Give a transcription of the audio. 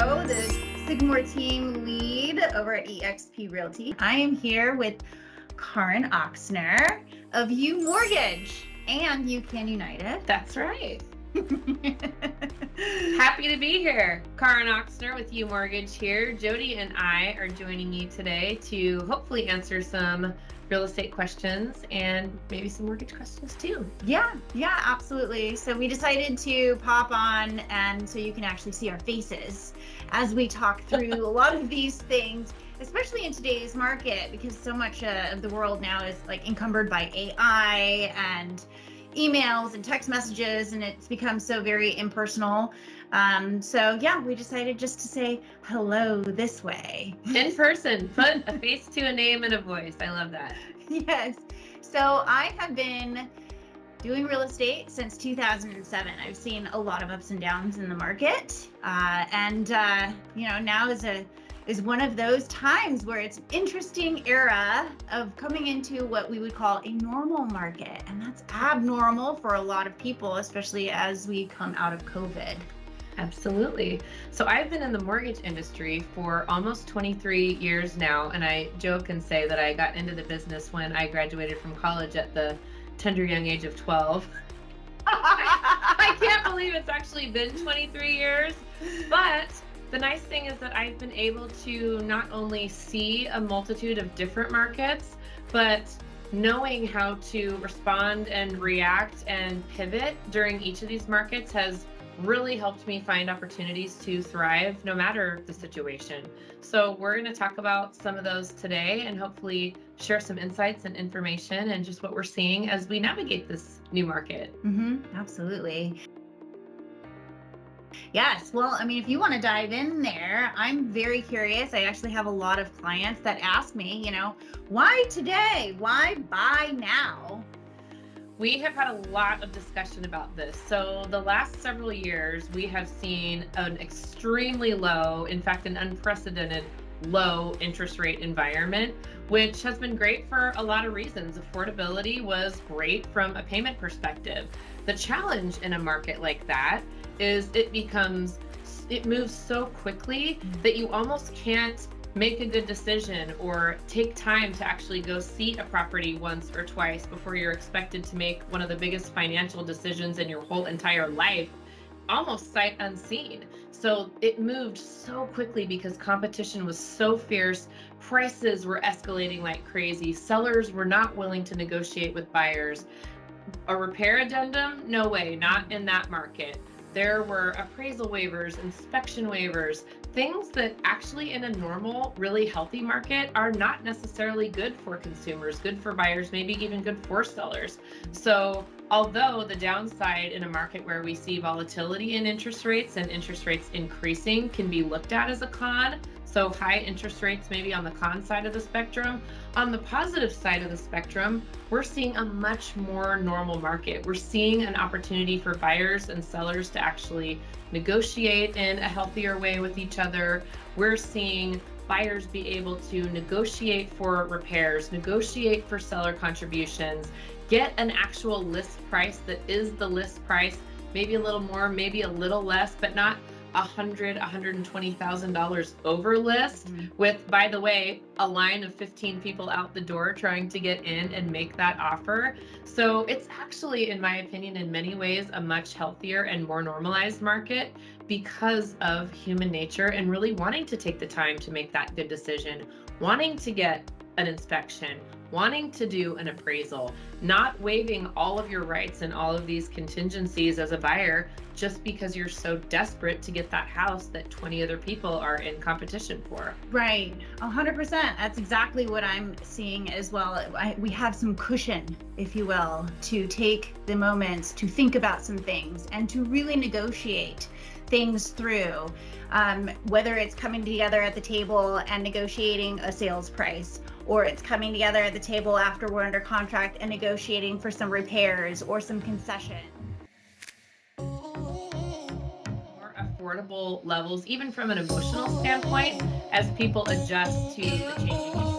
Jo, the Sycamore team lead over at eXp Realty. I am here with Karin Oxner of U Mortgage and You Can United. That's right. Happy to be here. Karin Oxner with U Mortgage here. Jodie and I are joining you today to hopefully answer some real estate questions and maybe some mortgage questions too. Yeah, absolutely. So we decided to pop on and so you can actually see our faces as we talk through a lot of these things, especially in today's market, because so much of the world now is like encumbered by AI and emails and text messages, and it's become so very impersonal. So yeah, we decided just to say hello this way. In person, put a face to a name and a voice. I love that. Yes. So I have been doing real estate since 2007. I've seen a lot of ups and downs in the market. Now is one of those times where it's an interesting era of coming into what we would call a normal market. And that's abnormal for a lot of people, especially as we come out of COVID. Absolutely. So I've been in the mortgage industry for almost 23 years now. And I joke and say that I got into the business when I graduated from college at the tender young age of 12. I can't believe it's actually been 23 years, but the nice thing is that I've been able to not only see a multitude of different markets, but knowing how to respond and react and pivot during each of these markets has really helped me find opportunities to thrive no matter the situation. So we're going to talk about some of those today and hopefully share some insights and information and just what we're seeing as we navigate this new market. Absolutely. Yes. Well, I mean, if you want to dive in there, I'm very curious. I actually have a lot of clients that ask me, why today? Why buy now? We have had a lot of discussion about this. So the last several years, we have seen an extremely low, in fact, an unprecedented low interest rate environment, which has been great for a lot of reasons. Affordability was great from a payment perspective. The challenge in a market like that is it moves so quickly that you almost can't make a good decision or take time to actually go see a property once or twice before you're expected to make one of the biggest financial decisions in your whole entire life, almost sight unseen. So it moved so quickly because competition was so fierce, prices were escalating like crazy, sellers were not willing to negotiate with buyers. A repair addendum? No way, not in that market. There were appraisal waivers, inspection waivers, things that actually in a normal, really healthy market are not necessarily good for consumers, good for buyers, maybe even good for sellers. So although the downside in a market where we see volatility in interest rates and interest rates increasing can be looked at as a con, so high interest rates maybe on the con side of the spectrum, on the positive side of the spectrum, we're seeing a much more normal market. We're seeing an opportunity for buyers and sellers to actually negotiate in a healthier way with each other. We're seeing buyers be able to negotiate for repairs, negotiate for seller contributions, get an actual list price that is the list price, maybe a little more, maybe a little less, but not $120,000 over list with, by the way, a line of 15 people out the door trying to get in and make that offer. So it's actually, in my opinion, in many ways, a much healthier and more normalized market because of human nature and really wanting to take the time to make that good decision, wanting to get an inspection, wanting to do an appraisal, not waiving all of your rights and all of these contingencies as a buyer just because you're so desperate to get that house that 20 other people are in competition for. Right, 100%. That's exactly what I'm seeing as well. We have some cushion, if you will, to take the moments to think about some things and to really negotiate things through, whether it's coming together at the table and negotiating a sales price, or it's coming together at the table after we're under contract and negotiating for some repairs or some concession. More affordable levels, even from an emotional standpoint, as people adjust to the changing.